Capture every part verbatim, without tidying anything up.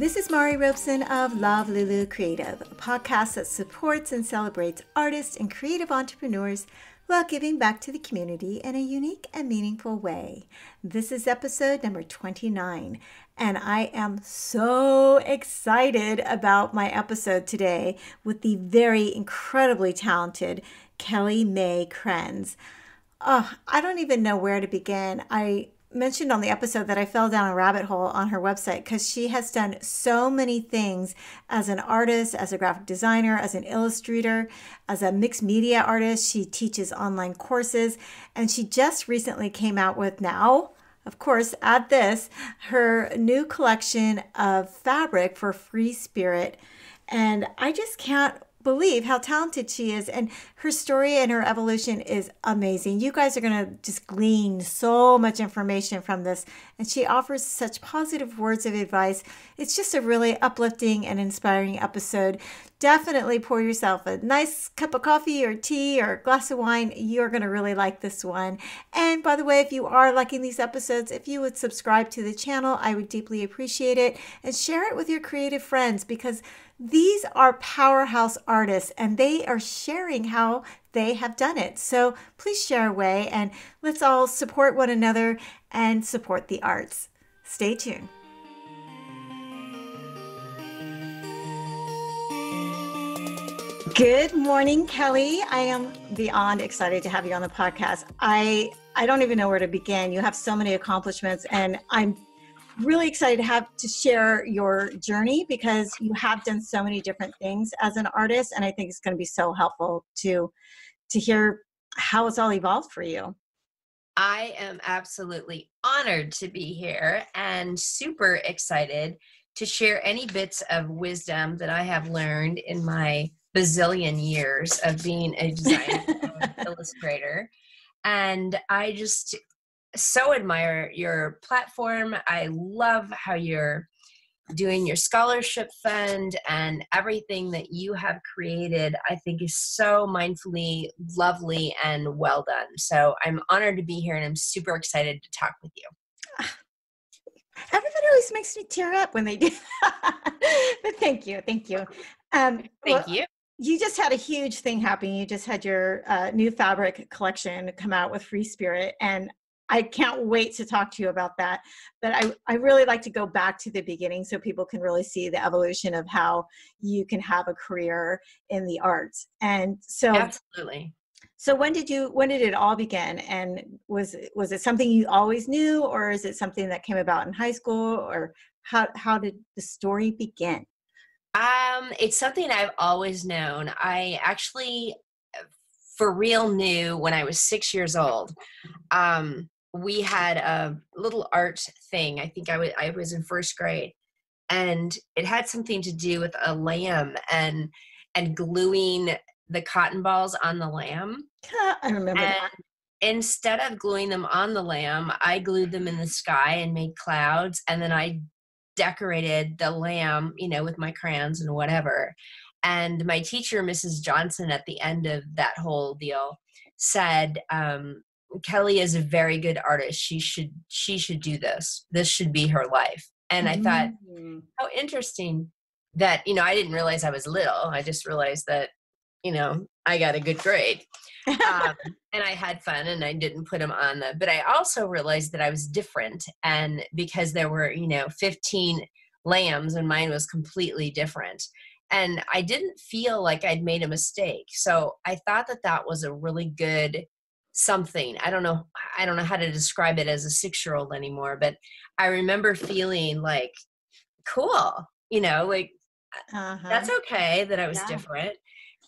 This is Mari Robeson of Love Lulu Creative, a podcast that supports and celebrates artists and creative entrepreneurs while giving back to the community in a unique and meaningful way. This is episode number twenty-nine, and I am so excited about my episode today with the very incredibly talented Kelli-May Krenz. Oh, I don't even know where to begin. I mentioned on the episode that I fell down a rabbit hole on her website because she has done so many things as an artist, as a graphic designer, as an illustrator, as a mixed media artist. She teaches online courses, and she just recently came out with, now, of course, add this, her new collection of fabric for Free Spirit. And I just can't believe how talented she is, and her story and her evolution is amazing. You guys are going to just glean so much information from this, and she offers such positive words of advice. It's just a really uplifting and inspiring episode. Definitely pour yourself a nice cup of coffee or tea or a glass of wine. You're going to really like this one. And by the way, if you are liking these episodes, if you would subscribe to the channel, I would deeply appreciate it, and share it with your creative friends, because these are powerhouse artists and they are sharing how they have done it. So please share away, and let's all support one another and support the arts. Stay tuned. Good morning, Kelli. I am beyond excited to have you on the podcast. I, I don't even know where to begin. You have so many accomplishments, and I'm really excited to have to share your journey, because you have done so many different things as an artist, and I think it's going to be so helpful to to hear how it's all evolved for you. I am absolutely honored to be here and super excited to share any bits of wisdom that I have learned in my bazillion years of being a designer and illustrator. And I just so admire your platform. I love how you're doing your scholarship fund, and everything that you have created, I think, is so mindfully lovely and well done. So I'm honored to be here, and I'm super excited to talk with you. Everybody always makes me tear up when they do that. But thank you. Thank you. Um, thank well, you. You just had a huge thing happen. You just had your uh, new fabric collection come out with Free Spirit, and I can't wait to talk to you about that. But I, I really like to go back to the beginning so people can really see the evolution of how you can have a career in the arts. And so, absolutely. So when did you, when did it all begin? And was, was it something you always knew, or is it something that came about in high school, or how, how did the story begin? Um, it's something I've always known. I actually, for real, knew when I was six years old. Um, we had a little art thing. I think I was, I was in first grade, and it had something to do with a lamb and, and gluing the cotton balls on the lamb. I remember and that. Instead of gluing them on the lamb, I glued them in the sky and made clouds. And then I decorated the lamb, you know, with my crayons and whatever. And my teacher, Missus Johnson, at the end of that whole deal said, um, Kelli is a very good artist. She should, she should do this. This should be her life. And I thought, mm. how interesting that, you know, I didn't realize I was little. I just realized that, you know, I got a good grade. Um, and I had fun, and I didn't put them on the, but I also realized that I was different. And because there were, you know, fifteen lambs, and mine was completely different. And I didn't feel like I'd made a mistake. So I thought that that was a really good something. I don't know. I don't know how to describe it as a six-year-old anymore, but I remember feeling like, cool, you know, like uh-huh. that's okay that I was yeah. different.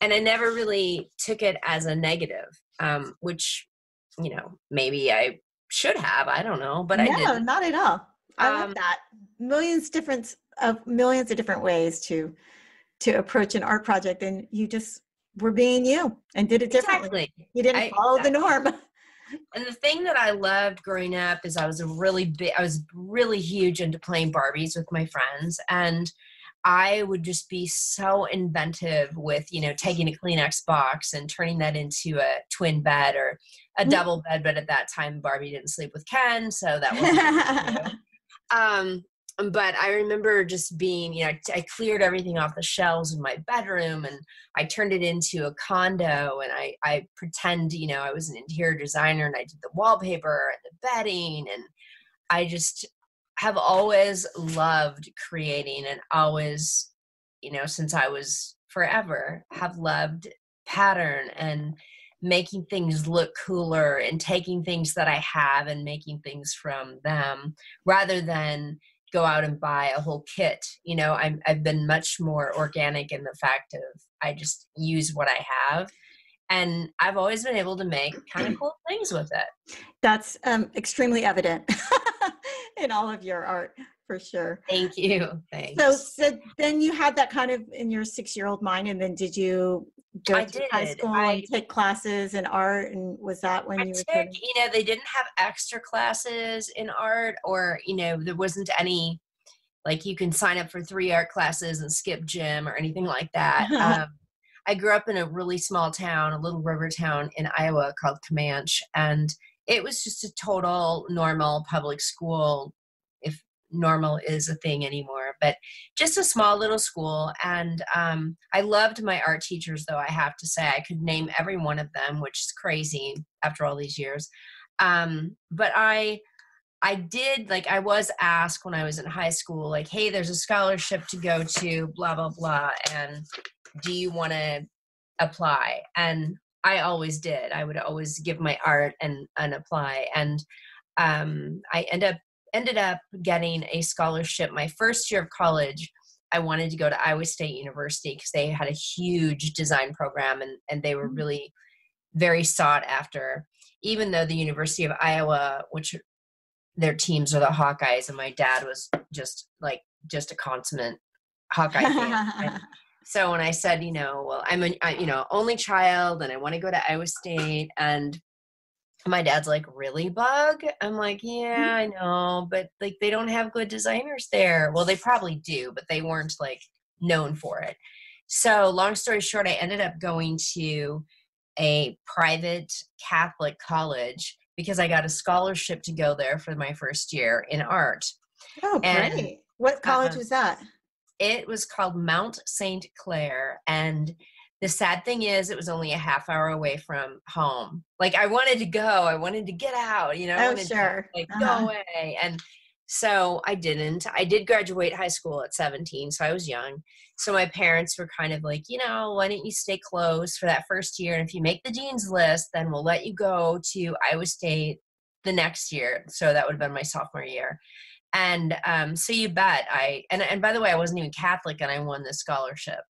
And I never really took it as a negative, um, which, you know, maybe I should have, I don't know, but no, I didn't. No, not at all. I um, love that. Millions different of millions of different ways to, to approach an art project, and you just were being you and did it differently. Exactly. You didn't I, follow exactly. the norm. And the thing that I loved growing up is I was a really big, I was really huge into playing Barbies with my friends, and I would just be so inventive with, you know, taking a Kleenex box and turning that into a twin bed or a mm-hmm. double bed. But at that time, Barbie didn't sleep with Ken, so that wasn't. um, But I remember just being, you know, I cleared everything off the shelves in my bedroom and I turned it into a condo, and I, I pretend, you know, I was an interior designer and I did the wallpaper and the bedding, and I just have always loved creating and always, you know, since I was forever, have loved pattern and making things look cooler and taking things that I have and making things from them rather than go out and buy a whole kit. You know, I'm, I've been much more organic in the fact of I just use what I have. And I've always been able to make kind of cool things with it. That's um, extremely evident in all of your art, for sure. Thank you. Thanks. So, so then you had that kind of in your six-year-old mind, and then did you go I to did. high school I, and take classes in art, and was that when I you took, were doing? You know, they didn't have extra classes in art, or, you know, there wasn't any, like, you can sign up for three art classes and skip gym or anything like that. um, I grew up in a really small town, a little river town in Iowa called Comanche, and it was just a total normal public school, if normal is a thing anymore, but just a small little school. And um, I loved my art teachers, though, I have to say. I could name every one of them, which is crazy after all these years. Um, but I, I did, like, I was asked when I was in high school, like, hey, there's a scholarship to go to, blah, blah, blah, and do you want to apply? And I always did. I would always give my art and, and apply. And um, I end up, ended up getting a scholarship. My first year of college, I wanted to go to Iowa State University because they had a huge design program, and, and they were really very sought after, even though the University of Iowa, which their teams are the Hawkeyes, and my dad was just like, just a consummate Hawkeye fan. So when I said, you know, well, I'm a, I, you know, only child and I want to go to Iowa State, and my dad's like, really, Bug? I'm like, yeah, I know, but like, they don't have good designers there. Well, they probably do, but they weren't like known for it. So long story short, I ended up going to a private Catholic college because I got a scholarship to go there for my first year in art. Oh, and, great. What college um, was that? It was called Mount Saint Clare, and the sad thing is it was only a half hour away from home. Like, I wanted to go, I wanted to get out, you know, I oh, wanted sure. to like, uh-huh. go away. And so I didn't. I did graduate high school at seventeen, so I was young. So my parents were kind of like, you know, why don't you stay close for that first year? And if you make the dean's list, then we'll let you go to Iowa State the next year. So that would have been my sophomore year. And um, so you bet I, and, and by the way, I wasn't even Catholic and I won this scholarship.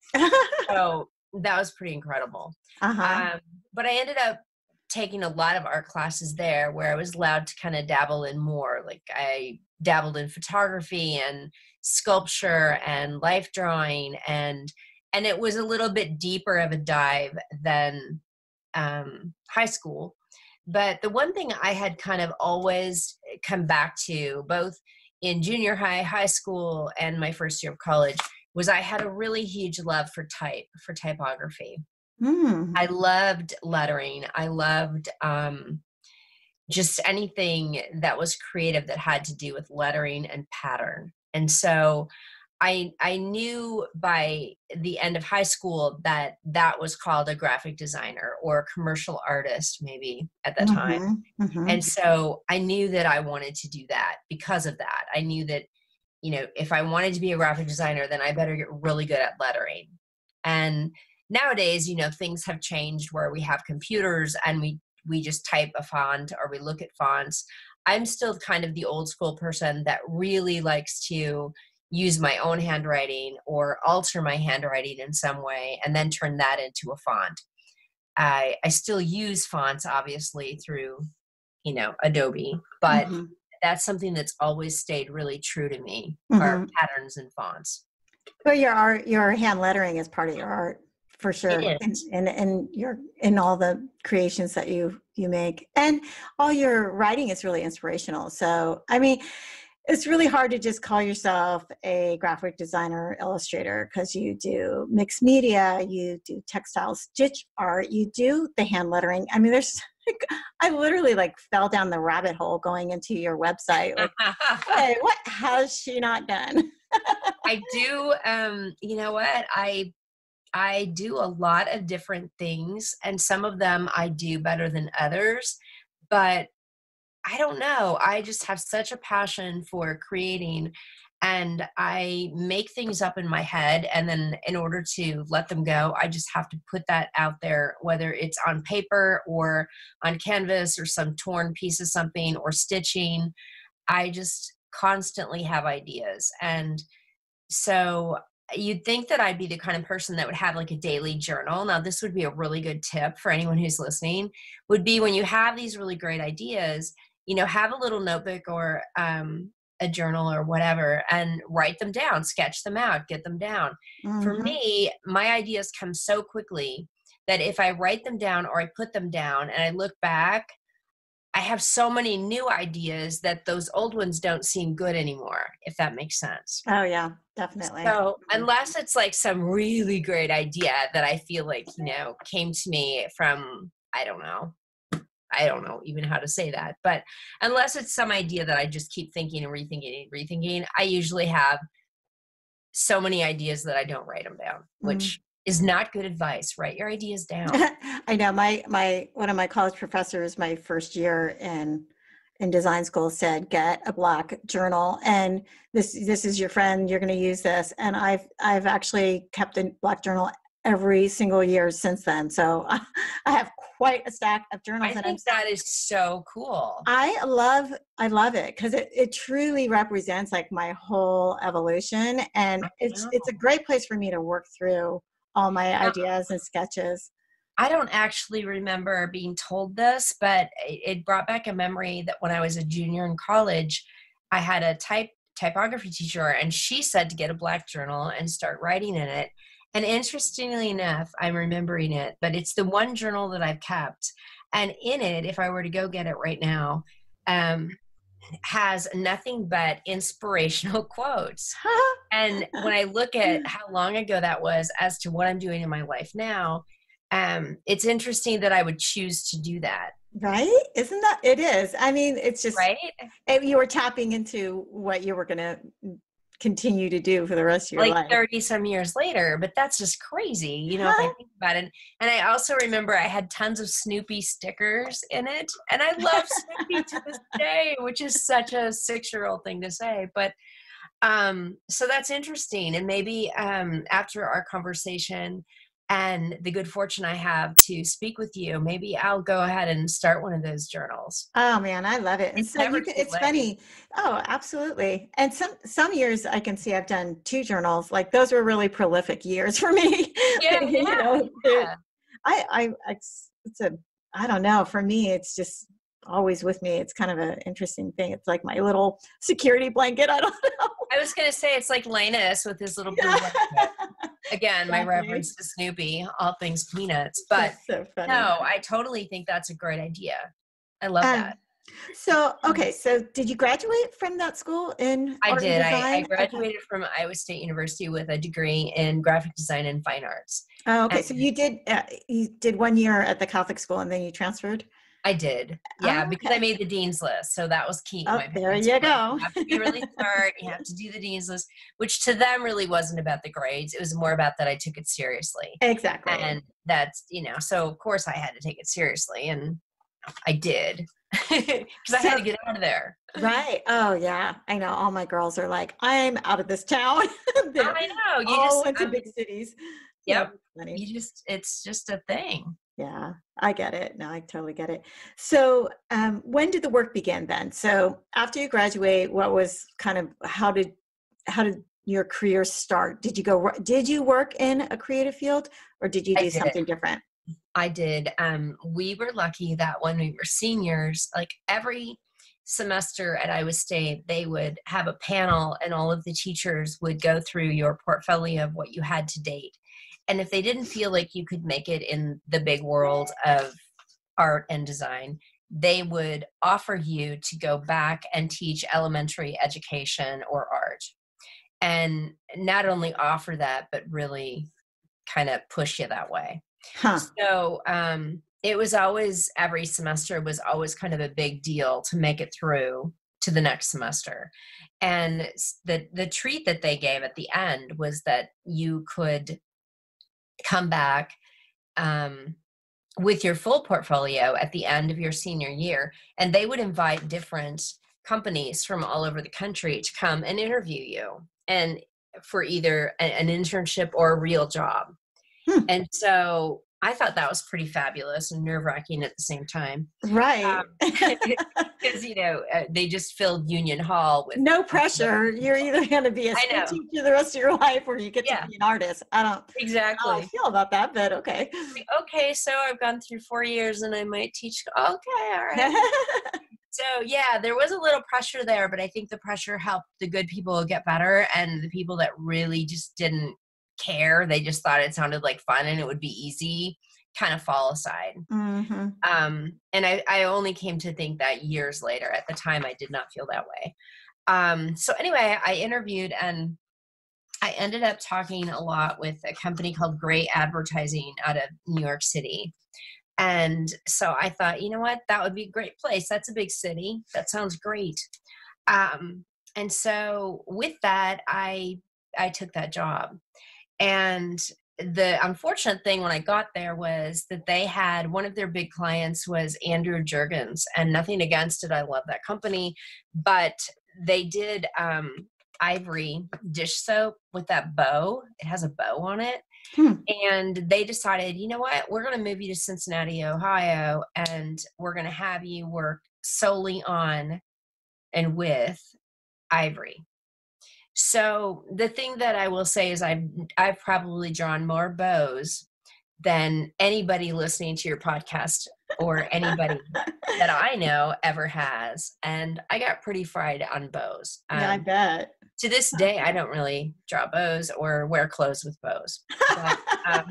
So that was pretty incredible. Uh-huh. Um, but I ended up taking a lot of art classes there where I was allowed to kind of dabble in more. Like, I dabbled in photography and sculpture and life drawing, and, and it was a little bit deeper of a dive than um, high school. But the one thing I had kind of always come back to, both in junior high, high school, and my first year of college, was I had a really huge love for type, for typography. Mm. I loved lettering. I loved um, just anything that was creative that had to do with lettering and pattern. And so I, I knew by the end of high school that that was called a graphic designer or a commercial artist, maybe at that mm-hmm. time. Mm-hmm. And so I knew that I wanted to do that because of that. I knew that, you know, if I wanted to be a graphic designer, then I better get really good at lettering. And nowadays, you know, things have changed where we have computers and we, we just type a font or we look at fonts. I'm still kind of the old school person that really likes to use my own handwriting or alter my handwriting in some way and then turn that into a font. I, I still use fonts, obviously, through, you know, Adobe, but mm-hmm. that's something that's always stayed really true to me, mm-hmm. are patterns and fonts. Well, your art, your hand lettering is part of your art, for sure. It is. And, and, and your, in all the creations that you, you make. And all your writing is really inspirational. So, I mean, it's really hard to just call yourself a graphic designer or illustrator, because you do mixed media, you do textile stitch art, you do the hand lettering. I mean, there's, like, I literally like fell down the rabbit hole going into your website. Like, hey, what has she not done? I do, um, you know what? I, I do a lot of different things, and some of them I do better than others, but I don't know. I just have such a passion for creating, and I make things up in my head. And then in order to let them go, I just have to put that out there, whether it's on paper or on canvas or some torn piece of something or stitching. I just constantly have ideas. And so you'd think that I'd be the kind of person that would have like a daily journal. Now, this would be a really good tip for anyone who's listening, would be when you have these really great ideas, you know, have a little notebook or um, a journal or whatever, and write them down, sketch them out, get them down. Mm-hmm. For me, my ideas come so quickly that if I write them down or I put them down and I look back, I have so many new ideas that those old ones don't seem good anymore, if that makes sense. Oh yeah, definitely. So unless it's like some really great idea that I feel like, you know, came to me from, I don't know, I don't know even how to say that, but unless it's some idea that I just keep thinking and rethinking and rethinking, I usually have so many ideas that I don't write them down, mm-hmm. which is not good advice. Write your ideas down. I know my, my, one of my college professors, my first year in, in design school, said, get a black journal, and this, this is your friend. You're going to use this. And I've, I've actually kept a black journal every single year since then. So I, I have quite a stack of journals. I think I'm, that is so cool. I love, I love it, because it, it truly represents like my whole evolution, and it's, it's a great place for me to work through all my ideas and sketches. I don't actually remember being told this, but it brought back a memory that when I was a junior in college, I had a type typography teacher, and she said to get a black journal and start writing in it. And interestingly enough, I'm remembering it, but it's the one journal that I've kept. And in it, if I were to go get it right now, um, has nothing but inspirational quotes. And when I look at how long ago that was as to what I'm doing in my life now, um, it's interesting that I would choose to do that. Right? Isn't that, it is. I mean, it's just, right? It, you were tapping into what you were going to continue to do for the rest of your like life. Like thirty some years later, but that's just crazy, you know, huh? If I think about it. And I also remember I had tons of Snoopy stickers in it, and I love Snoopy to this day, which is such a six-year-old thing to say. But um, so that's interesting. And maybe um, after our conversation and the good fortune I have to speak with you, maybe I'll go ahead and start one of those journals. Oh man, I love it. And it's so you can, it's late. Funny. Oh, absolutely. And some, some years I can see I've done two journals. Like those were really prolific years for me. Yeah, like, yeah, you know, yeah. I, I, it's a, I don't know. For me, it's just always with me. It's kind of an interesting thing. It's like my little security blanket. I don't know. I was going to say, it's like Linus with his little blue blanket. Again, my reference to Snoopy, all things Peanuts. But so no, I totally think that's a great idea. I love um, that. So, okay. So did you graduate from that school in I art did. I, I graduated okay. from Iowa State University with a degree in graphic design and fine arts. Oh, okay. And so you did, uh, you did one year at the Catholic school and then you transferred? I did. Yeah. Oh, okay. Because I made the dean's list. So that was key. Oh, there you go. You have to be really smart. You have to do the dean's list, which to them really wasn't about the grades. It was more about that I took it seriously. Exactly. And that's, you know, so of course I had to take it seriously, and I did, because I had to get out of there. Right. Oh yeah. I know. All my girls are like, I'm out of this town. I know. You all just went to big cities. Yep. Yeah, you just, it's just a thing. Yeah, I get it. No, I totally get it. So um, when did the work begin then? So after you graduate, what was kind of, how did, how did your career start? Did you go, did you work in a creative field, or did you do something different? I did. Um, we were lucky that when we were seniors, like every semester at Iowa State, they would have a panel and all of the teachers would go through your portfolio of what you had to date. And if they didn't feel like you could make it in the big world of art and design, they would offer you to go back and teach elementary education or art. And not only offer that, but really kind of push you that way. Huh. So um, it was always, every semester was always kind of a big deal to make it through to the next semester. And the, the treat that they gave at the end was that you could come back um, with your full portfolio at the end of your senior year. And they would invite different companies from all over the country to come and interview you, and for either an internship or a real job. Hmm. And so I thought that was pretty fabulous and nerve-wracking at the same time. Right. Um, because, you know, uh, they just filled Union Hall with no pressure. You're either going to be a school teacher the rest of your life, or you get yeah. to be an artist. I don't exactly I don't feel about that, but okay. Okay, so I've gone through four years and I might teach. Okay, all right. So yeah, there was a little pressure there, but I think the pressure helped the good people get better, and the people that really just didn't care, they just thought it sounded like fun and it would be easy, kind of fall aside. Mm-hmm. Um, and I, I only came to think that years later. At the time, I did not feel that way. Um, so anyway, I interviewed, and I ended up talking a lot with a company called Great Advertising out of New York City. And so I thought, you know what, that would be a great place. That's a big city. That sounds great. Um, and so with that, I, I took that job. And the unfortunate thing when I got there was that they had, one of their big clients was Andrew Jergens, and nothing against it. I love that company, but they did um, Ivory dish soap with that bow. It has a bow on it. Hmm. And they decided, you know what, we're going to move you to Cincinnati, Ohio, and we're going to have you work solely on and with Ivory. So the thing that I will say is I've, I've probably drawn more bows than anybody listening to your podcast or anybody that I know ever has. And I got pretty fried on bows. Um, yeah, I bet. To this day, I don't really draw bows or wear clothes with bows. But, um,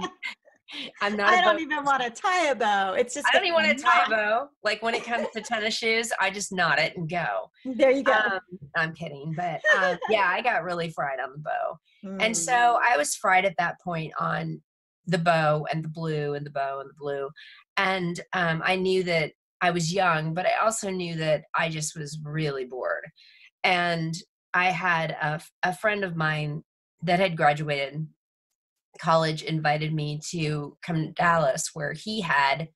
I'm not. I don't even want to tie a bow. It's just I don't even want to tie a bow. Like when it comes to tennis shoes, I just knot it and go. There you go. Um, I'm kidding, but um, yeah, I got really fried on the bow, mm. and so I was fried at that point on the bow and the blue and the bow and the blue, and um, I knew that I was young, but I also knew that I just was really bored, and I had a a friend of mine that had graduated college invited me to come to Dallas, where he had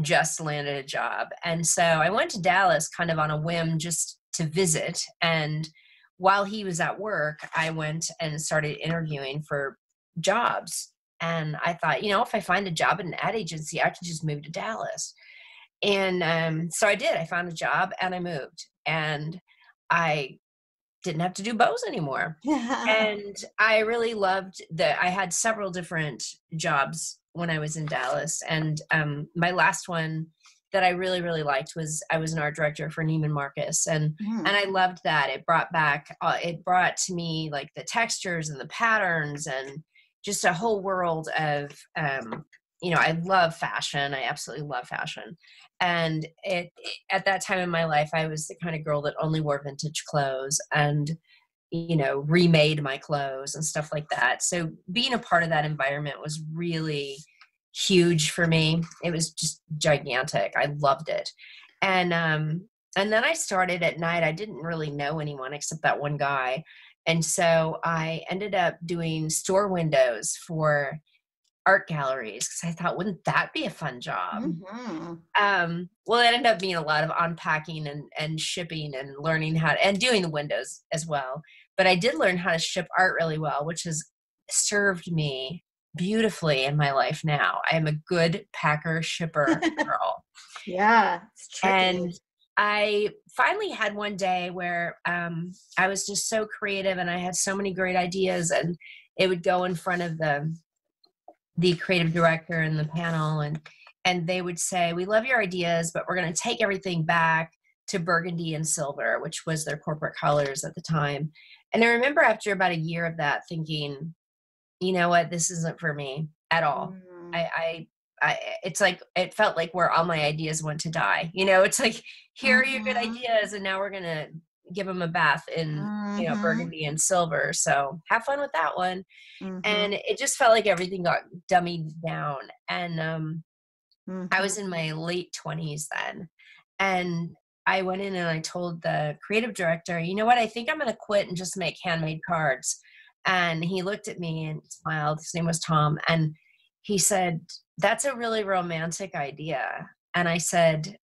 just landed a job. And so I went to Dallas kind of on a whim just to visit. And while he was at work, I went and started interviewing for jobs. And I thought, you know, if I find a job at an ad agency, I can just move to Dallas. And um, so I did. I found a job and I moved. And I didn't have to do bows anymore. Yeah. And I really loved that. I had several different jobs when I was in Dallas. And um, my last one that I really, really liked was I was an art director for Neiman Marcus. And, mm. and I loved that. It brought back, uh, it brought to me like the textures and the patterns and just a whole world of, um, you know, I love fashion. I absolutely love fashion. And it, it, at that time in my life, I was the kind of girl that only wore vintage clothes and, you know, remade my clothes and stuff like that. So being a part of that environment was really huge for me. It was just gigantic. I loved it. And, um, and then I started at night. I didn't really know anyone except that one guy. And so I ended up doing store windows for art galleries, because I thought, wouldn't that be a fun job? Mm-hmm. Um, well, it ended up being a lot of unpacking and, and shipping and learning how to, and doing the windows as well. But I did learn how to ship art really well, which has served me beautifully in my life now. I am a good packer, shipper girl. Yeah, it's tricky. And I finally had one day where um, I was just so creative and I had so many great ideas, and it would go in front of the the creative director and the panel, and, and they would say, we love your ideas, but we're going to take everything back to burgundy and silver, which was their corporate colors at the time. And I remember after about a year of that thinking, you know what, this isn't for me at all. Mm. I, I I, it's like, it felt like where all my ideas went to die. You know, it's like, here mm-hmm. are your good ideas, and now we're going to give them a bath in, mm-hmm. you know, burgundy and silver. So have fun with that one. Mm-hmm. And it just felt like everything got dummied down. And um, mm-hmm. I was in my late twenties then. And I went in and I told the creative director, you know what, I think I'm going to quit and just make handmade cards. And he looked at me and smiled. His name was Tom. And he said, that's a really romantic idea. And I said,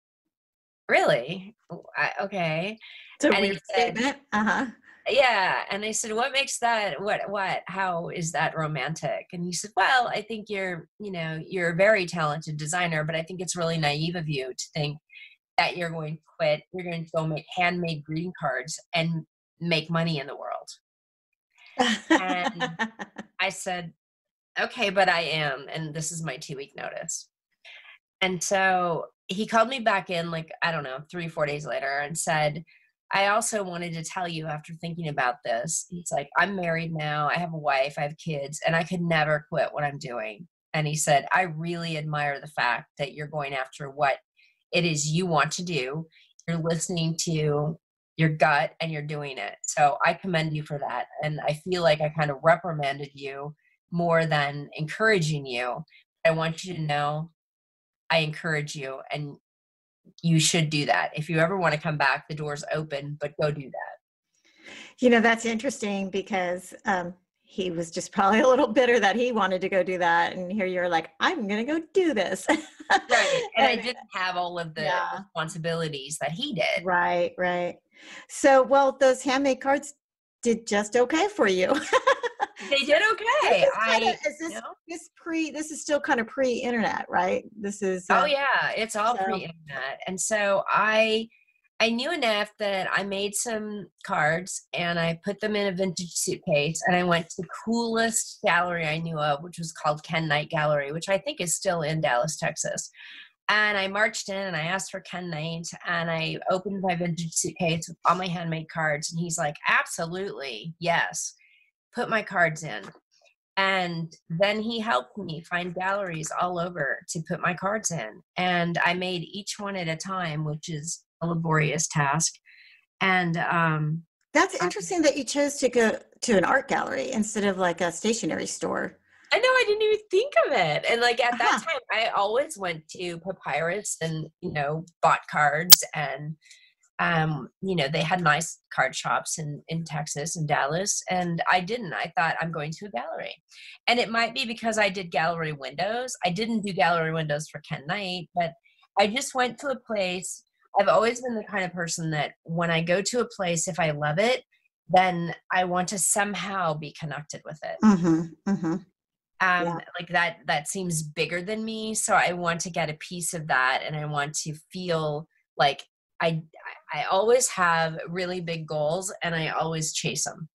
really? I, okay. It's a and weird he said, statement. Uh-huh. Yeah. And I said, what makes that, what, what, how is that romantic? And he said, well, I think you're, you know, you're a very talented designer, but I think it's really naive of you to think that you're going to quit. You're going to go make handmade greeting cards and make money in the world. And I said, okay, but I am, and this is my two week notice. And so he called me back in, like, I don't know, three, four days later, and said, I also wanted to tell you, after thinking about this, he's like, I'm married now, I have a wife, I have kids, and I could never quit what I'm doing. And he said, I really admire the fact that you're going after what it is you want to do. You're listening to your gut and you're doing it. So I commend you for that. And I feel like I kind of reprimanded you more than encouraging you. I want you to know I encourage you, and you should do that. If you ever want to come back, the door's open, but go do that. You know, that's interesting, because um, he was just probably a little bitter that he wanted to go do that. And here you're like, I'm going to go do this. Right. And I didn't have all of the yeah. responsibilities that he did. Right, right. So, well, those handmade cards did just okay for you. They did okay. This is, kind I, of, is this, this pre? This is still kind of pre-internet, right? This is. Uh, oh yeah, it's all so. pre-internet, and so I, I knew enough that I made some cards and I put them in a vintage suitcase, and I went to the coolest gallery I knew of, which was called Ken Knight Gallery, which I think is still in Dallas, Texas. And I marched in and I asked for Ken Knight, and I opened my vintage suitcase with all my handmade cards, and he's like, "Absolutely, yes." Put my cards in. And then he helped me find galleries all over to put my cards in. And I made each one at a time, which is a laborious task. And um, that's interesting I, that you chose to go to an art gallery instead of like a stationery store. I know, I didn't even think of it. And like at uh-huh. that time, I always went to Papyrus and, you know, bought cards, and Um, you know, they had nice card shops in, in Texas and Dallas, and I didn't. I thought, I'm going to a gallery. And it might be because I did gallery windows. I didn't do gallery windows for Ken Knight, but I just went to a place. I've always been the kind of person that when I go to a place, if I love it, then I want to somehow be connected with it. Mm-hmm, mm-hmm. Um, yeah. Like that, that seems bigger than me. So I want to get a piece of that, and I want to feel like I, I always have really big goals, and I always chase them.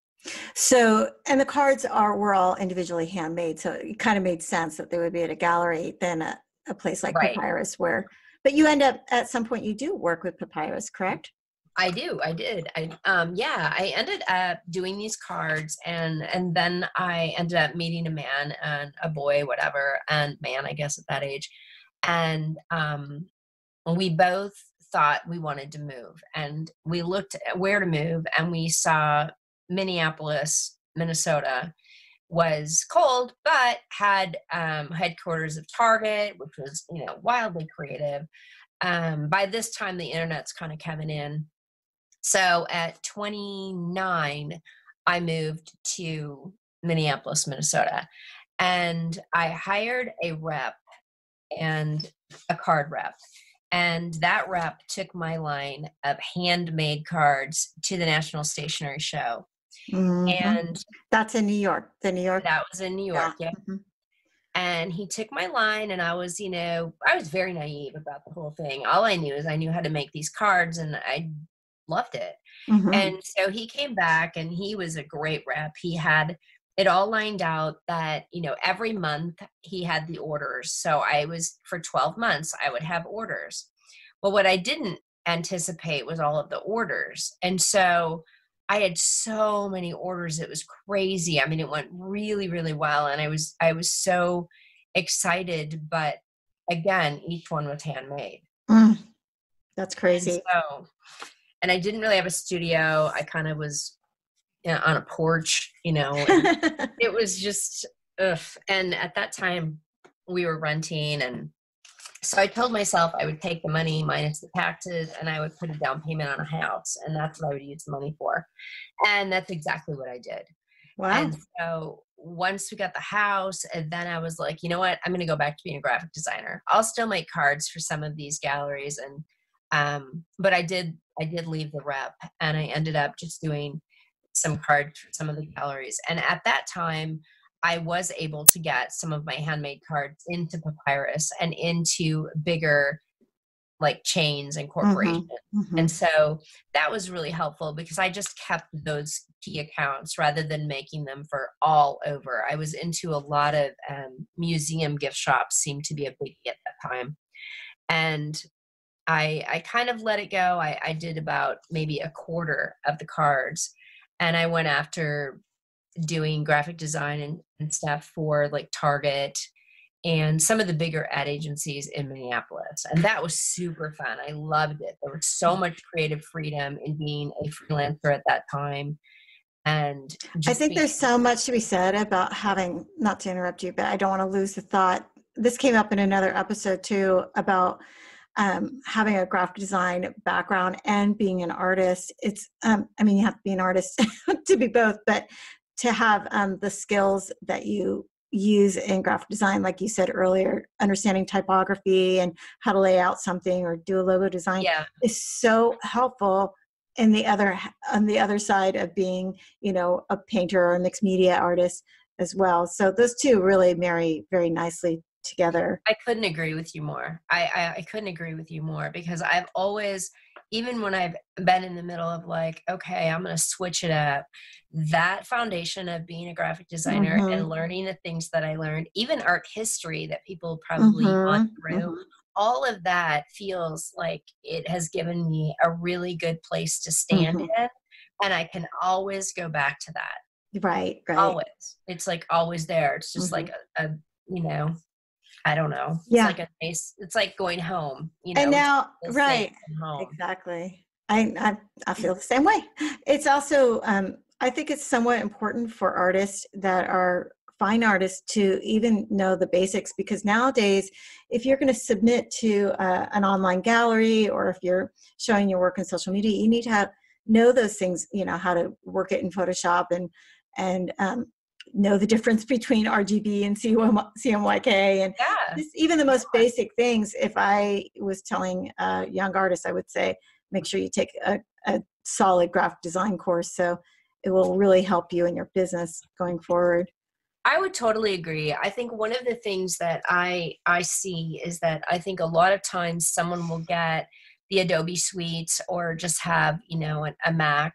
So, and the cards are, were all individually handmade. So it kind of made sense that they would be at a gallery than a, a place like right. Papyrus where, but you end up at some point, you do work with Papyrus, correct? I do. I did. I, um, yeah, I ended up doing these cards, and, and then I ended up meeting a man and a boy, whatever. And man, I guess at that age. And, um, we both thought we wanted to move, and we looked at where to move, and we saw Minneapolis, Minnesota was cold, but had um, headquarters of Target, which was, you know, wildly creative. Um, by this time, the internet's kind of coming in. So at twenty-nine, I moved to Minneapolis, Minnesota, and I hired a rep and a card rep. And that rep took my line of handmade cards to the National Stationery Show. Mm-hmm. And that's in New York, the New York. That was in New York. Yeah. yeah. Mm-hmm. And he took my line, and I was, you know, I was very naive about the whole thing. All I knew is I knew how to make these cards, and I loved it. Mm-hmm. And so he came back, and he was a great rep. He had it all lined out that, you know, every month he had the orders. So I was, for twelve months, I would have orders. But what I didn't anticipate was all of the orders. And so I had so many orders. It was crazy. I mean, it went really, really well. And I was, I was so excited, but again, each one was handmade. Mm, that's crazy. And, so, and I didn't really have a studio. I kind of was you know, on a porch, you know, and it was just, ugh. And at that time we were renting. And so I told myself I would take the money minus the taxes and I would put a down payment on a house, and that's what I would use the money for. And that's exactly what I did. Wow. And so once we got the house, and then I was like, you know what, I'm going to go back to being a graphic designer. I'll still make cards for some of these galleries. And, um, but I did, I did leave the rep, and I ended up just doing some cards for some of the galleries. And at that time I was able to get some of my handmade cards into Papyrus and into bigger like chains and corporations. Mm-hmm. Mm-hmm. And so that was really helpful because I just kept those key accounts rather than making them for all over. I was into a lot of um, museum gift shops seemed to be a biggie at that time. And I, I kind of let it go. I, I did about maybe a quarter of the cards, and I went after doing graphic design and, and stuff for like Target and some of the bigger ad agencies in Minneapolis. And that was super fun. I loved it. There was so much creative freedom in being a freelancer at that time. And I think there's so much to be said about having, not to interrupt you, but I don't want to lose the thought. This came up in another episode too, about um, having a graphic design background and being an artist. It's, um, I mean, you have to be an artist to be both, but to have um, the skills that you use in graphic design, like you said earlier, understanding typography and how to lay out something or do a logo design yeah. is so helpful in the other, on the other side of being, you know, a painter or a mixed media artist as well. So those two really marry very nicely together. I couldn't agree with you more. I, I, I couldn't agree with you more because I've always, even when I've been in the middle of like, okay, I'm going to switch it up, that foundation of being a graphic designer mm-hmm. and learning the things that I learned, even art history that people probably mm-hmm. gone through, mm-hmm. all of that feels like it has given me a really good place to stand mm-hmm. in. And I can always go back to that. Right. Right. Always. It's like always there. It's just mm-hmm. like a, a, you know, I don't know. Yeah. It's like a nice, it's like going home, you know, and now, right. Exactly. I, I, I feel the same way. It's also, um, I think it's somewhat important for artists that are fine artists to even know the basics, because nowadays, if you're going to submit to uh, an online gallery, or if you're showing your work on social media, you need to have, know those things, you know, how to work it in Photoshop and, and, um, know the difference between R G B and C M Y K and yeah. just even the most basic things. If I was telling uh, young artists, I would say, make sure you take a, a solid graphic design course. So it will really help you in your business going forward. I would totally agree. I think one of the things that I, I see is that I think a lot of times someone will get the Adobe Suite or just have, you know, an, a Mac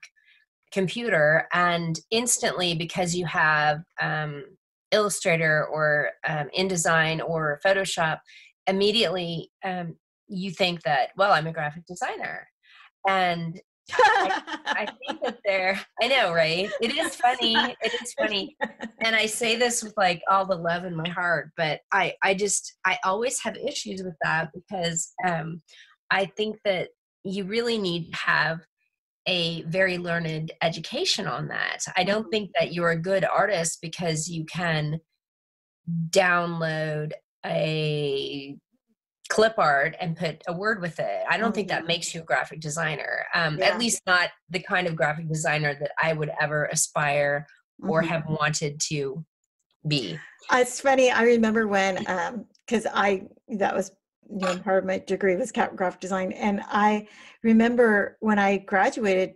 computer, and instantly, because you have um, Illustrator or um, InDesign or Photoshop, immediately um, you think that, well, I'm a graphic designer. And I, I think that they're, I know, right? It is funny. It is funny. And I say this with like all the love in my heart, but I, I just, I always have issues with that because um, I think that you really need to have a very learned education on that. I don't think that you're a good artist because you can download a clip art and put a word with it. I don't mm-hmm. think that makes you a graphic designer. Um, yeah. At least not the kind of graphic designer that I would ever aspire or mm-hmm. have wanted to be. It's funny. I remember when, um, cause I, that was you know, part of my degree was graphic design. And I remember when I graduated,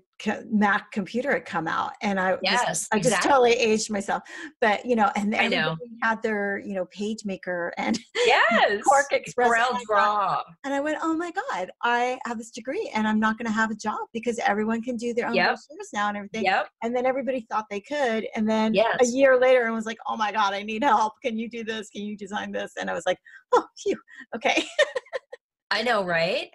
Mac computer had come out, and I, yes, I just exactly. totally aged myself, but you know, and everybody know. had their, you know, PageMaker and yes, Cork Express Braille Draw. And I went, oh my God, I have this degree and I'm not going to have a job because everyone can do their own yep. brochures now and everything. Yep. And then everybody thought they could. And then yes. a year later I was like, oh my God, I need help. Can you do this? Can you design this? And I was like, oh, phew. Okay. I know. Right.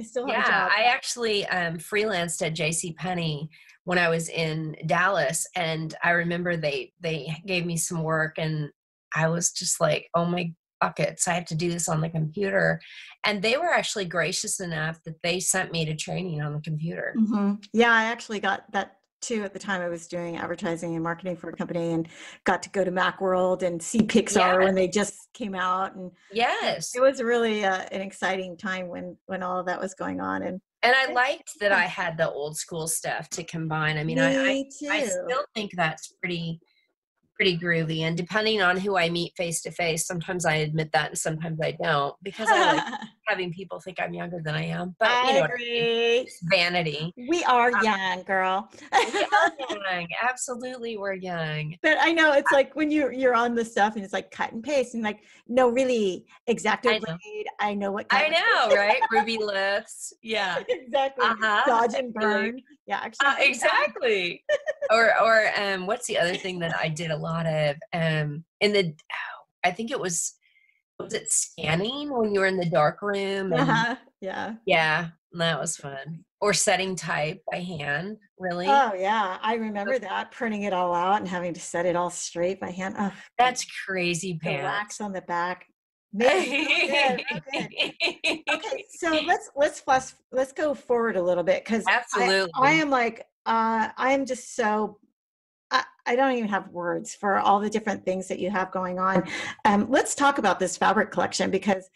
I still have yeah, a job. I actually um, freelanced at JCPenney when I was in Dallas, and I remember they they gave me some work, and I was just like, "Oh my buckets. I have to do this on the computer. And they were actually gracious enough that they sent me to training on the computer. Mm-hmm. Yeah, I actually got that too. At the time I was doing advertising and marketing for a company and got to go to Macworld and see Pixar yeah. when they just came out. And yes, it was really uh, an exciting time when, when all of that was going on. And and I liked that I had the old school stuff to combine. I mean, me I, I, I still think that's pretty, pretty groovy. And depending on who I meet face to face, sometimes I admit that and sometimes I don't, because I like having people think I'm younger than I am. But I you know, agree. It's vanity. We are um, young, girl. We are young. Absolutely, we're young. But I know it's like when you you're on the stuff and it's like cut and paste and like no, really, exacto I blade. I know what. I know, right? Ruby lifts. Yeah, exactly. Uh-huh. Dodge and burn. Yeah, actually, uh, exactly. or or um, what's the other thing that I did a lot of um in the? Oh, I think it was. Was it scanning when you were in the dark room? And, uh-huh. Yeah. Yeah. That was fun. Or setting type by hand, really. Oh, yeah. I remember that, printing it all out and having to set it all straight by hand. Oh, that's crazy, Pam. The wax on the back. Man, so good, okay. okay, so let's let's fast, let's go forward a little bit, because absolutely, I, I am like uh, I am just so. I, I don't even have words for all the different things that you have going on. Um, let's talk about this fabric collection, because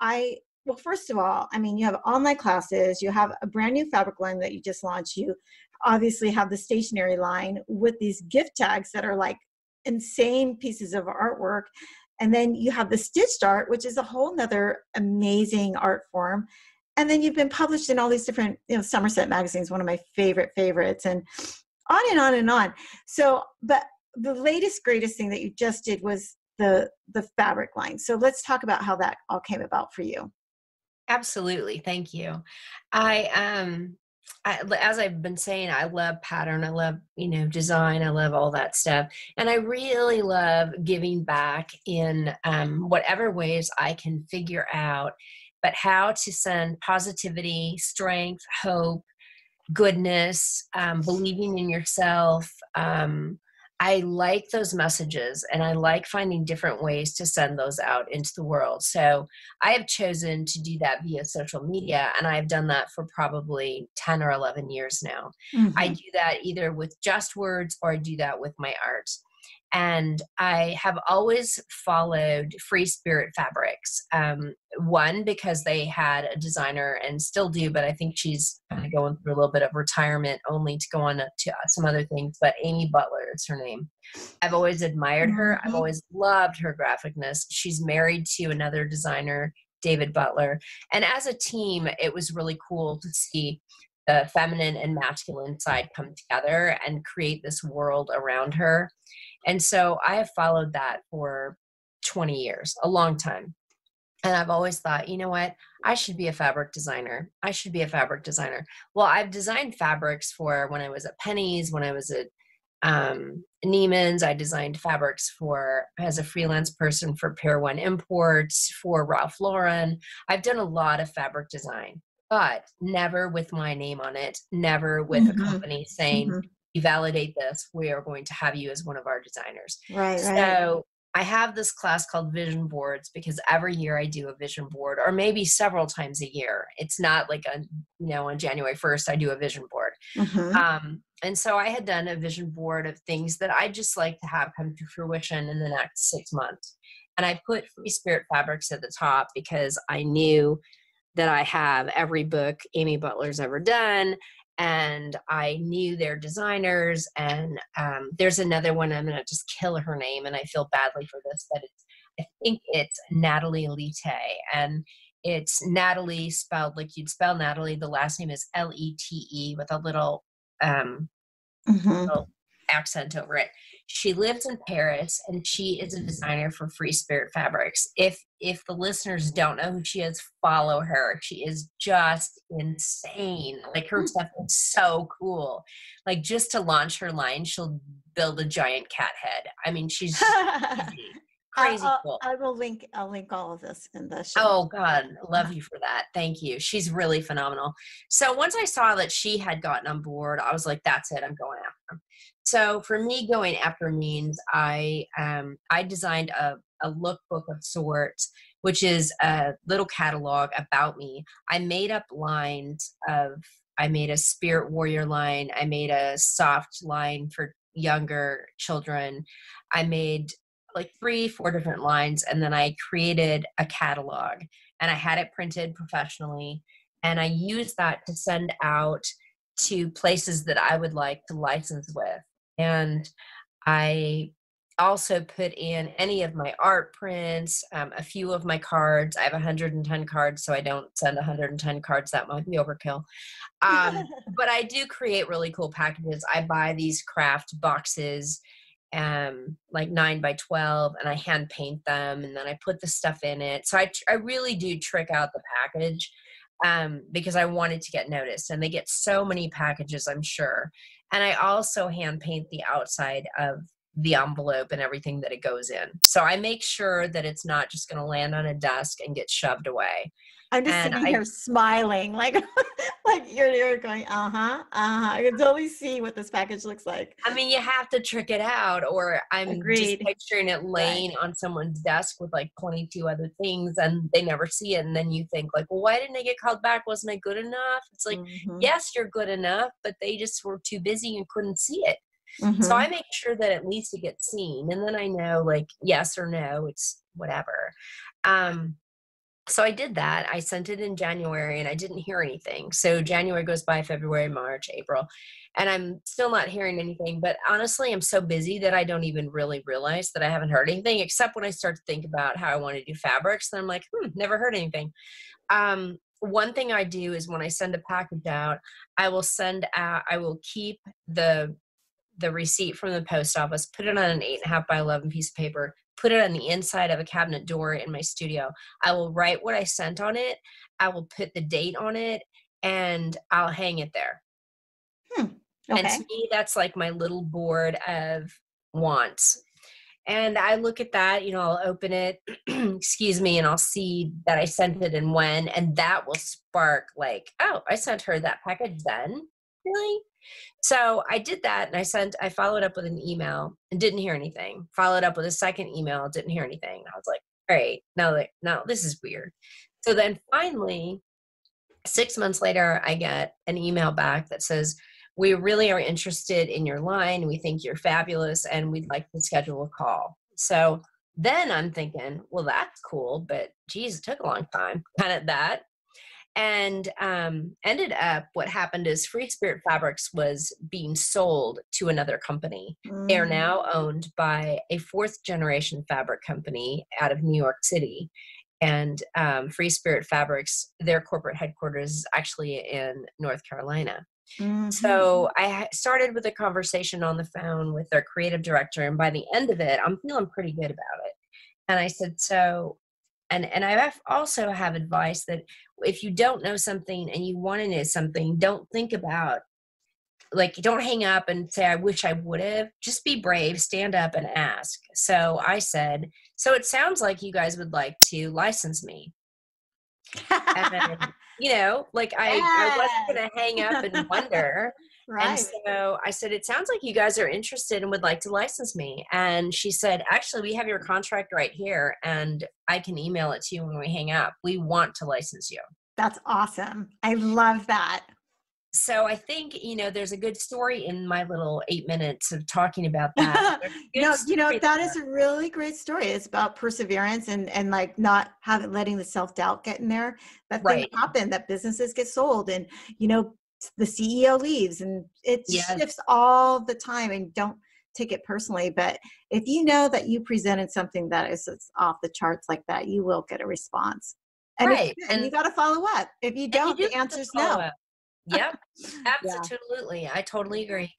I, well, first of all, I mean, you have online classes, you have a brand new fabric line that you just launched. You obviously have the stationery line with these gift tags that are like insane pieces of artwork. And then you have the stitched art, which is a whole nother amazing art form. And then you've been published in all these different, you know, Somerset magazines, one of my favorite favorites. And on and on and on. So, but the latest, greatest thing that you just did was the, the fabric line. So let's talk about how that all came about for you. Absolutely. Thank you. I, um, I, as I've been saying, I love pattern. I love, you know, design. I love all that stuff. And I really love giving back in um, whatever ways I can figure out, but how to send positivity, strength, hope, goodness, um, believing in yourself. Um, I like those messages, and I like finding different ways to send those out into the world. So I have chosen to do that via social media, and I've done that for probably ten or eleven years now. Mm-hmm. I do that either with just words, or I do that with my art. And I have always followed Free Spirit Fabrics. Um, one, because they had a designer and still do, but I think she's kind of going through a little bit of retirement only to go on to some other things. But Amy Butler is her name. I've always admired her. I've always loved her graphicness. She's married to another designer, David Butler. And as a team, it was really cool to see the feminine and masculine side come together and create this world around her. And so I have followed that for twenty years, a long time. And I've always thought, you know what, I should be a fabric designer. I should be a fabric designer. Well, I've designed fabrics for when I was at Penny's, when I was at um, Neiman's. I designed fabrics for, as a freelance person, for Pier one Imports, for Ralph Lauren. I've done a lot of fabric design, but never with my name on it, never with mm-hmm. a company saying, mm-hmm. you validate this, we are going to have you as one of our designers. Right. So right. I have this class called vision boards, because every year I do a vision board, or maybe several times a year. It's not like a, you know, on January first, I do a vision board. Mm-hmm. Um, and so I had done a vision board of things that I just like to have come to fruition in the next six months. And I put Free Spirit Fabrics at the top, because I knew that I have every book Amy Butler's ever done. And I knew their designers, and um, there's another one. I'm going to just kill her name, and I feel badly for this, but it's, I think it's Natalie Lete, and it's Natalie spelled like you'd spell Natalie. The last name is L E T E with a little, um, mm-hmm. little accent over it. She lives in Paris, and she is a designer for Free Spirit Fabrics. If if the listeners don't know who she is, follow her. She is just insane. Like, her stuff is so cool. Like, just to launch her line, she'll build a giant cat head. I mean, she's crazy, crazy I'll, cool. I will link. I'll link all of this in the show. Oh God, love you for that. Thank you. She's really phenomenal. So once I saw that she had gotten on board, I was like, that's it. I'm going after them. So for me, going after means, I um, I designed a, a lookbook of sorts, which is a little catalog about me. I made up lines of, I made a spirit warrior line. I made a soft line for younger children. I made like three, four different lines. And then I created a catalog and I had it printed professionally. And I used that to send out to places that I would like to license with. And I also put in any of my art prints, um, a few of my cards. I have one hundred ten cards, so I don't send one hundred ten cards. That might be overkill. Um, but I do create really cool packages. I buy these craft boxes, um, like nine by twelve, and I hand paint them, and then I put the stuff in it. So I, I really do trick out the package. Um, because I wanted to get noticed, and they get so many packages, I'm sure. And I also hand paint the outside of the envelope and everything that it goes in. So I make sure that it's not just going to land on a desk and get shoved away. I'm just and sitting I, here smiling, like, like you're, you're going, uh-huh, uh-huh. I can totally see what this package looks like. I mean, you have to trick it out, or I'm Agreed. just picturing it laying right. on someone's desk with like twenty-two other things, and they never see it. And then you think like, well, why didn't I get called back? Wasn't I good enough? It's like, mm-hmm. yes, you're good enough, but they just were too busy and couldn't see it. Mm-hmm. So I make sure that at least it gets seen. And then I know like, yes or no, it's whatever. Um, so I did that. I sent it in January and I didn't hear anything. So January goes by, February, March, April, and I'm still not hearing anything. But honestly, I'm so busy that I don't even really realize that I haven't heard anything, except when I start to think about how I want to do fabrics. Then I'm like, hmm, never heard anything. Um, one thing I do is when I send a package out, I will send out, I will keep the the receipt from the post office, put it on an eight and a half by eleven piece of paper, put it on the inside of a cabinet door in my studio. I will write what I sent on it. I will put the date on it, and I'll hang it there. Hmm. Okay. And to me, that's like my little board of wants. And I look at that, you know, I'll open it, excuse me, and I'll see that I sent it and when, and that will spark like, oh, I sent her that package then. Really? So I did that, and I sent, I followed up with an email and didn't hear anything. Followed up with a second email, didn't hear anything. I was like, all right, now, like, now this is weird. So then finally, six months later, I get an email back that says, we really are interested in your line. We think you're fabulous, and we'd like to schedule a call. So then I'm thinking, well, that's cool, but geez, it took a long time. Kind of that. And um, ended up, what happened is Free Spirit Fabrics was being sold to another company. Mm. They are now owned by a fourth generation fabric company out of New York City. And um, Free Spirit Fabrics, their corporate headquarters is actually in North Carolina. Mm-hmm. So I started with a conversation on the phone with their creative director. And by the end of it, I'm feeling pretty good about it. And I said, so... And and I also have advice that if you don't know something and you want to know something, don't think about, like, don't hang up and say, I wish I would have. Just be brave, stand up and ask. So I said, so it sounds like you guys would like to license me. And then, you know, like I, yes. I wasn't going to hang up and wonder. Right. And so I said, it sounds like you guys are interested and would like to license me. And she said, actually, we have your contract right here, and I can email it to you when we hang up. We want to license you. That's awesome. I love that. So I think, you know, there's a good story in my little eight minutes of talking about that. No, you know, that there. is a really great story. It's about perseverance and, and like not having, letting the self-doubt get in there. That right. thing happened, that businesses get sold, and, you know, the C E O leaves, and it yes. shifts all the time, and don't take it personally. But if you know that you presented something that is off the charts like that, you will get a response. And, right. and, and you got to follow up. If you don't, you do the answer's no. Up. Yep. Absolutely. Yeah. I totally agree.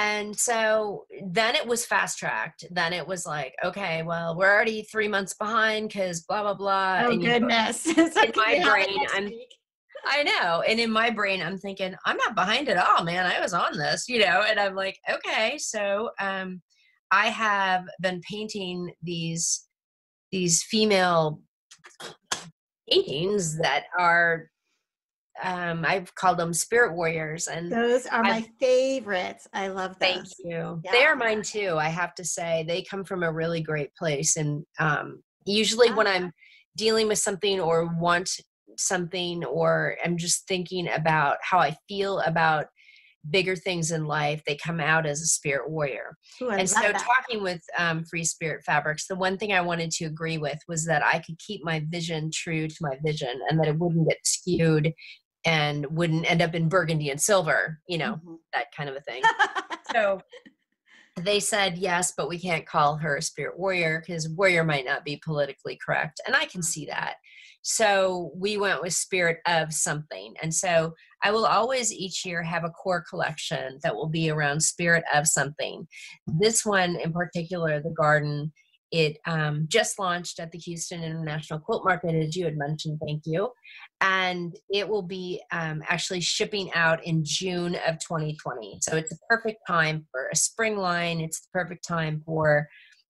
And so then it was fast tracked. Then it was like, okay, well, we're already three months behind because blah, blah, blah. Oh, and goodness. You know, so in my brain, I'm, I know. And in my brain, I'm thinking, I'm not behind at all, man. I was on this, you know, and I'm like, okay, so um, I have been painting these, these female paintings that are um, I've called them spirit warriors. And those are I've, my favorites. I love those. Thank you. Yeah. They are mine too. I have to say they come from a really great place. And um, usually wow. when I'm dealing with something or want something, or I'm just thinking about how I feel about bigger things in life, they come out as a spirit warrior. Ooh, and so that. Talking with um, Free Spirit Fabrics, the one thing I wanted to agree with was that I could keep my vision true to my vision and that it wouldn't get skewed and wouldn't end up in burgundy and silver, you know, mm-hmm. that kind of a thing. So they said, yes, but we can't call her a spirit warrior because warrior might not be politically correct. And I can see that. So we went with spirit of something. And so I will always each year have a core collection that will be around spirit of something. This one in particular, the garden, it um, just launched at the Houston International Quilt Market, as you had mentioned, thank you. And it will be um, actually shipping out in June of twenty twenty. So it's the perfect time for a spring line. It's the perfect time for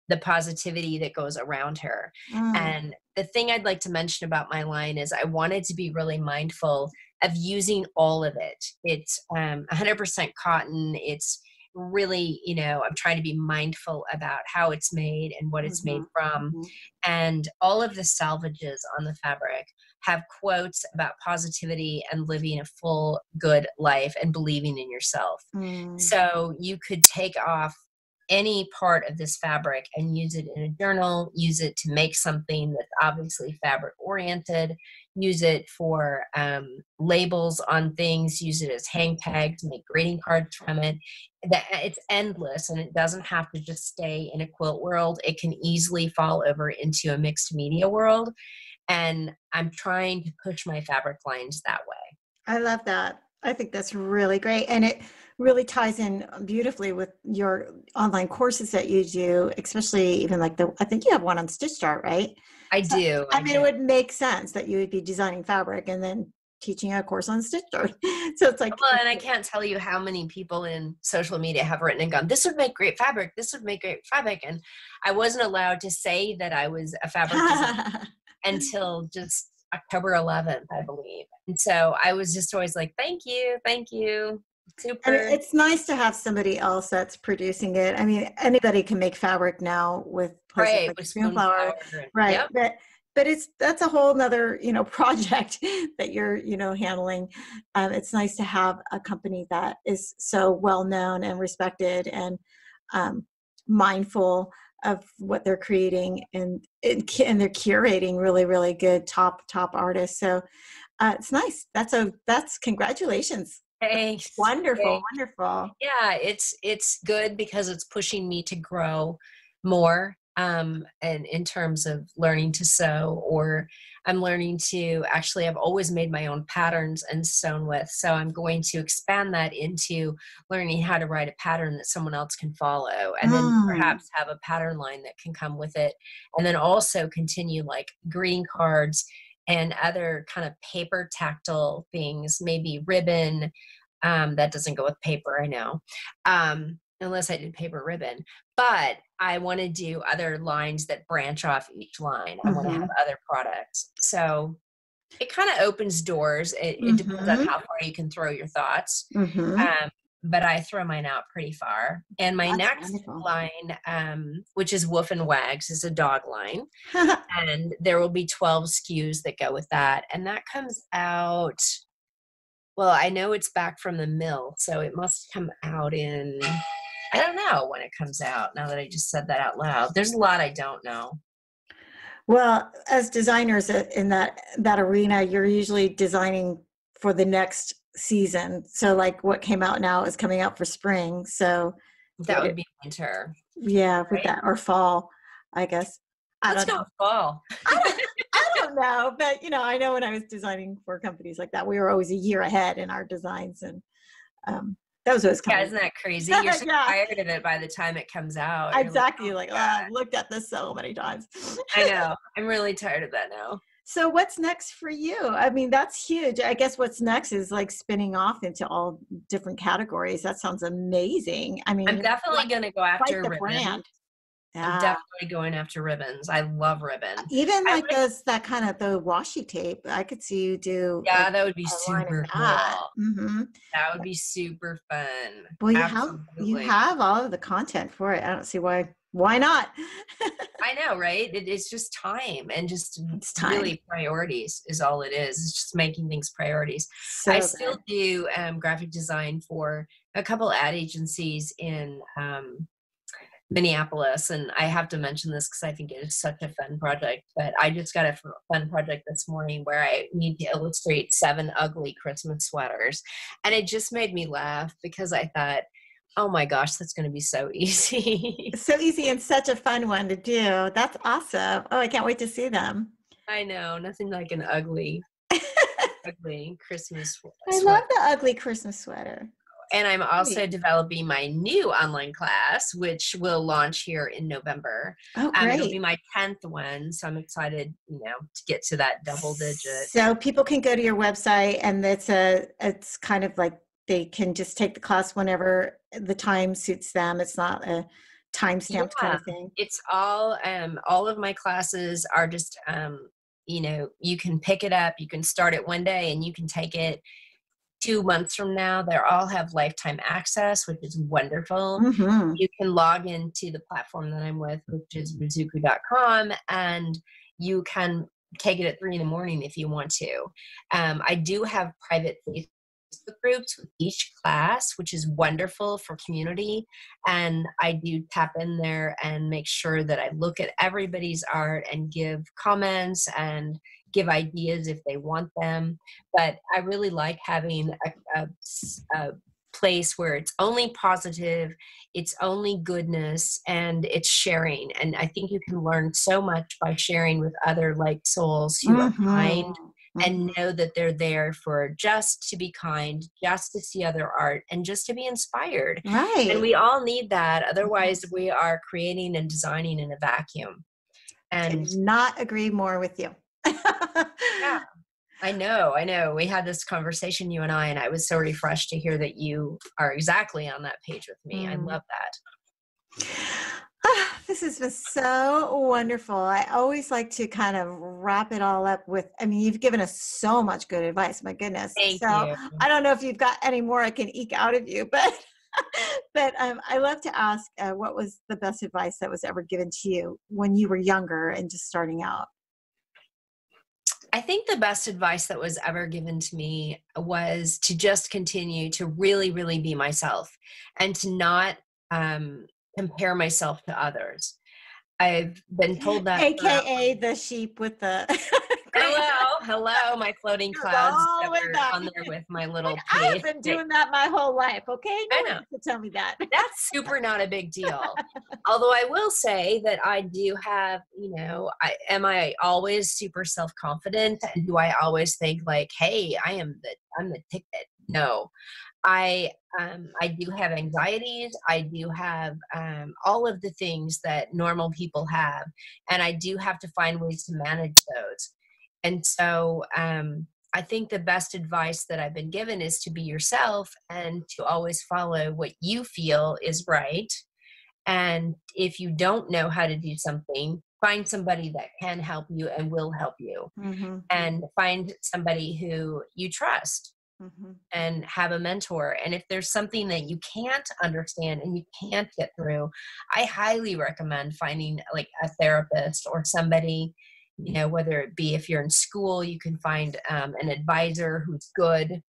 the positivity that goes around her. Mm. And the thing I'd like to mention about my line is I wanted to be really mindful of using all of it. It's um, one hundred percent cotton. It's really, you know, I'm trying to be mindful about how it's made and what it's mm-hmm. made from. Mm-hmm. And all of the salvages on the fabric have quotes about positivity and living a full, good life and believing in yourself. Mm. So you could take off any part of this fabric and use it in a journal, use it to make something that's obviously fabric oriented, use it for um, labels on things, use it as hang tags, make greeting cards from it. It's endless, and it doesn't have to just stay in a quilt world. It can easily fall over into a mixed media world. And I'm trying to push my fabric lines that way. I love that. I think that's really great. And it really ties in beautifully with your online courses that you do, especially even like the, I think you have one on Stitch Start, right? I so, do. I, I mean, do. It would make sense that you would be designing fabric and then teaching a course on Stitch Start. So it's like. Well, and I can't tell you how many people in social media have written and gone, this would make great fabric. This would make great fabric. And I wasn't allowed to say that I was a fabric designer until just October eleventh, I believe. And so I was just always like, thank you, thank you. Super. And it's nice to have somebody else that's producing it. I mean, anybody can make fabric now with, right, like with spoonflower. Flour. Right. Yep. But but it's that's a whole nother, you know, project that you're, you know, handling. Um, it's nice to have a company that is so well known and respected and um, mindful of what they're creating, and and they're curating really, really good top, top artists. So uh, it's nice. That's a, that's congratulations. Thanks. That's wonderful. Thanks. Wonderful. Yeah. It's, it's good because it's pushing me to grow more. Um, and in terms of learning to sew, or I'm learning to actually, I've always made my own patterns and sewn with. So I'm going to expand that into learning how to write a pattern that someone else can follow, and then mm. perhaps have a pattern line that can come with it. And then also continue like greeting cards and other kind of paper tactile things, maybe ribbon. Um, that doesn't go with paper, I know. Um, unless I did paper ribbon, but I want to do other lines that branch off each line. I mm-hmm. want to have other products. So it kind of opens doors. It, mm-hmm. it depends on how far you can throw your thoughts. Mm-hmm. Um, but I throw mine out pretty far. And my That's next wonderful. line, um, which is Woof and Wags, is a dog line. And there will be twelve S K Us that go with that. And that comes out, well, I know it's back from the mill, so it must come out in... I don't know when it comes out, now that I just said that out loud. There's a lot I don't know. Well, as designers in that, that arena, you're usually designing for the next season. So like what came out now is coming out for spring. So that would be winter. Yeah, right? With that, or fall, I guess. I Let's don't go know. fall. I don't, I don't know, but you know, I know when I was designing for companies like that, we were always a year ahead in our designs, and um, that was what it's called. Yeah, isn't that crazy? You're so yeah. tired of it by the time it comes out. Exactly. Like, oh, like oh, I've looked at this so many times. I know. I'm really tired of that now. So what's next for you? I mean, that's huge. I guess what's next is like spinning off into all different categories. That sounds amazing. I mean, I'm definitely like, going to go after the ribbon. brand. Ah. I'm definitely going after ribbons. I love ribbons. Even like those, that kind of the washi tape, I could see you do. Yeah, like, that would be super cool. Mm-hmm. That would be super fun. Well, you have, you have all of the content for it. I don't see why. Why not? I know, right? It, it's just time and just it's time. Really priorities is all it is. It's just making things priorities. So I still good. do um, graphic design for a couple ad agencies in um, Minneapolis. And I have to mention this because I think it is such a fun project, but I just got a fun project this morning where I need to illustrate seven ugly Christmas sweaters. And it just made me laugh because I thought, oh my gosh, that's going to be so easy. So easy and such a fun one to do. That's awesome. Oh, I can't wait to see them. I know. Nothing like an ugly, ugly Christmas sweater. I love the ugly Christmas sweater. And I'm also great. developing my new online class, which will launch here in November. Oh, great. Um, it'll be my tenth one. So I'm excited, you know, to get to that double digit. So people can go to your website and it's a, it's kind of like, they can just take the class whenever the time suits them. It's not a time-stamped yeah, kind of thing. It's all, um, all of my classes are just, um, you know, you can pick it up, you can start it one day and you can take it two months from now. They all have lifetime access, which is wonderful. Mm-hmm. You can log into the platform that I'm with, which is bazooka dot com, and you can take it at three in the morning if you want to. Um, I do have private groups with each class, which is wonderful for community, and I do tap in there and make sure that I look at everybody's art and give comments and give ideas if they want them. But I really like having a, a, a place where it's only positive, it's only goodness, and it's sharing. And I think you can learn so much by sharing with other like souls who mm-hmm. are kind and know that they're there for just to be kind, just to see other art, and just to be inspired. Right. And we all need that. Otherwise, we are creating and designing in a vacuum. And could not agree more with you. Yeah, I know, I know. We had this conversation, you and I, and I was so refreshed to hear that you are exactly on that page with me. Mm. I love that. Oh, this has been so wonderful. I always like to kind of wrap it all up with, I mean, you've given us so much good advice. My goodness. Thank so you. I don't know if you've got any more I can eke out of you, but, but um, I love to ask uh, what was the best advice that was ever given to you when you were younger and just starting out? I think the best advice that was ever given to me was to just continue to really, really be myself and to not, um, compare myself to others. I've been told that. A K A for, the sheep with the. hello, hello, my floating clouds that were on there with my little. I've been doing that my whole life. Okay, no I know. To tell me that. That's super not a big deal. Although I will say that I do have, you know, I am I always super self-confident, and do I always think like, hey, I am the I'm the ticket? No. I um, I do have anxieties. I do have um, all of the things that normal people have, and I do have to find ways to manage those. And so um, I think the best advice that I've been given is to be yourself and to always follow what you feel is right. And if you don't know how to do something, find somebody that can help you and will help you, mm-hmm. and find somebody who you trust. Mm-hmm. And have a mentor. And if there's something that you can't understand and you can't get through, I highly recommend finding like a therapist or somebody, you know, whether it be if you're in school, you can find um, an advisor who's good,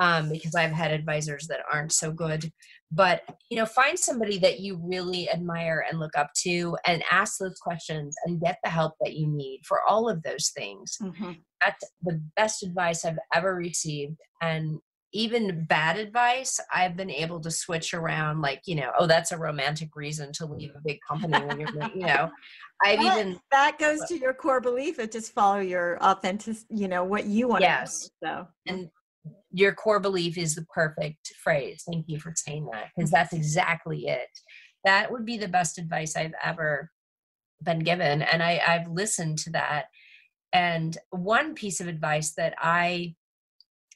um, because I've had advisors that aren't so good. But, you know, find somebody that you really admire and look up to and ask those questions and get the help that you need for all of those things. Mm-hmm. That's the best advice I've ever received. And even bad advice, I've been able to switch around, like, you know, oh, that's a romantic reason to leave a big company when you're, you know, I've well, even. That goes to your core belief of just follow your authentic, you know, what you want. Yes. To do, so. And your core belief is the perfect phrase. Thank you for saying that, because that's exactly it. That would be the best advice I've ever been given. And I, I've listened to that. And one piece of advice that I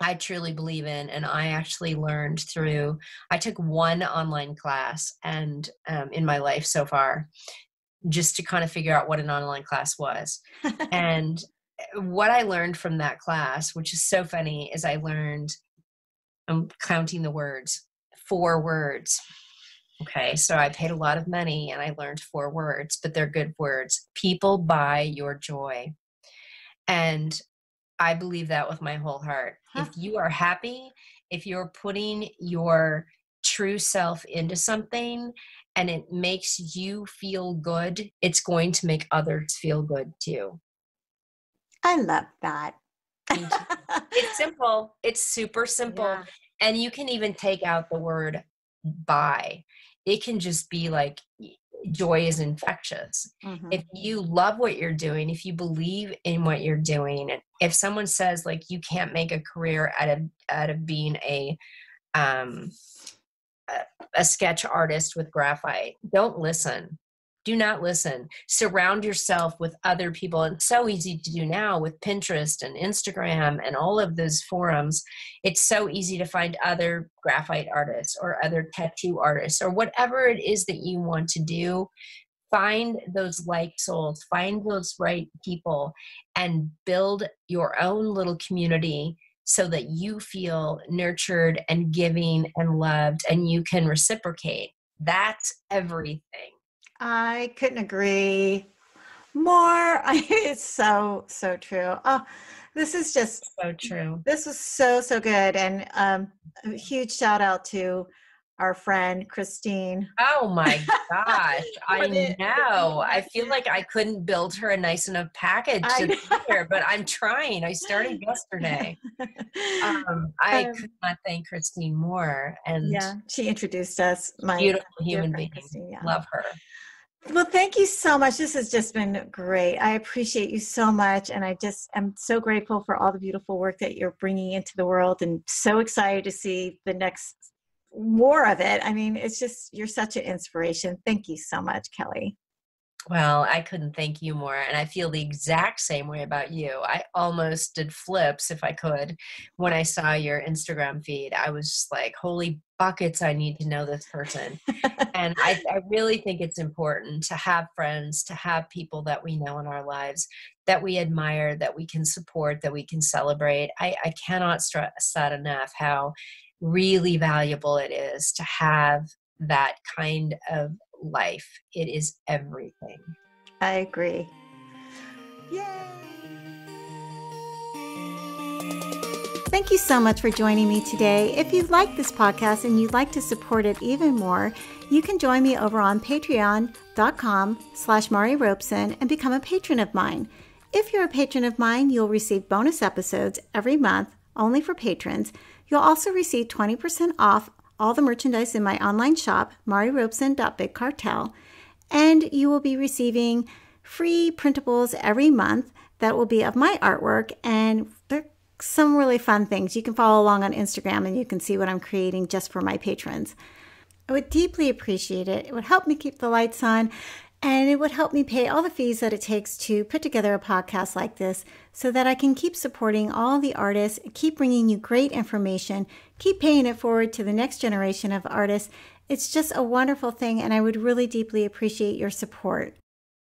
I truly believe in, and I actually learned through, I took one online class and um, in my life so far, just to kind of figure out what an online class was. And what I learned from that class, which is so funny, is I learned, I'm counting the words, four words. Okay, so I paid a lot of money and I learned four words, but they're good words. People buy your joy. And I believe that with my whole heart. Huh. If you are happy, if you're putting your true self into something and it makes you feel good, it's going to make others feel good too. I love that. It's simple. It's super simple. Yeah. And you can even take out the word buy. It can just be like, joy is infectious. Mm-hmm. If you love what you're doing, if you believe in what you're doing, and if someone says like you can't make a career out of out of being a um a, a sketch artist with graphite, don't listen. Do not listen. Surround yourself with other people. It's so easy to do now with Pinterest and Instagram and all of those forums. It's so easy to find other graphite artists or other tattoo artists or whatever it is that you want to do. Find those like souls, find those right people, and build your own little community so that you feel nurtured and giving and loved and you can reciprocate. That's everything. I couldn't agree more. It's so, so true. Oh, this is just so true. This was so, so good. And um, a huge shout out to our friend, Christine. Oh my gosh. I know. I feel like I couldn't build her a nice enough package to her, but I'm trying. I started yesterday. Um, I um, could not thank Christine more. And yeah, she introduced us. My beautiful human being. Christine, yeah. Love her. Well, thank you so much. This has just been great. I appreciate you so much. And I just am so grateful for all the beautiful work that you're bringing into the world, and so excited to see the next more of it. I mean, it's just, you're such an inspiration. Thank you so much, Kelli. Well, I couldn't thank you more. And I feel the exact same way about you. I almost did flips if I could when I saw your Instagram feed. I was just like, holy buckets, I need to know this person. And I, I really think it's important to have friends, to have people that we know in our lives, that we admire, that we can support, that we can celebrate. I, I cannot stress that enough, how really valuable it is to have that kind of life. It is everything. I agree. Yay! Thank you so much for joining me today. If you like this podcast and you'd like to support it even more, you can join me over on patreon.com slash Mari Robeson and become a patron of mine. If you're a patron of mine, you'll receive bonus episodes every month only for patrons. You'll also receive twenty percent off all the merchandise in my online shop, mari robeson dot big cartel, and you will be receiving free printables every month that will be of my artwork, and there are some really fun things. You can follow along on Instagram and you can see what I'm creating just for my patrons. I would deeply appreciate it. It would help me keep the lights on, and it would help me pay all the fees that it takes to put together a podcast like this so that I can keep supporting all the artists, keep bringing you great information, keep paying it forward to the next generation of artists. It's just a wonderful thing, and I would really deeply appreciate your support.